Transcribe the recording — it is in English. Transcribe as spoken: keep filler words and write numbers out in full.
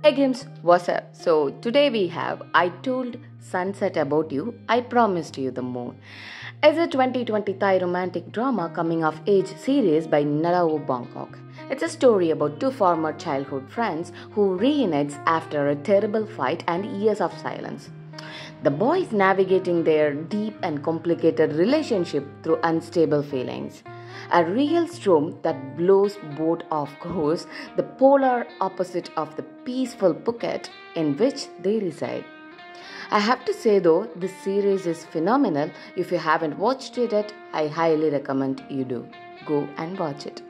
Hey Gims, what's up? So today we have I Told Sunset About You, I Promised You the Moon. It's a twenty twenty Thai romantic drama coming of age series by Naruebet Bangkok. It's a story about two former childhood friends who reunites after a terrible fight and years of silence. The boys navigating their deep and complicated relationship through unstable feelings. A real storm that blows both off course, the polar opposite of the peaceful Phuket in which they reside. I have to say though, this series is phenomenal. If you haven't watched it yet, I highly recommend you do. Go and watch it.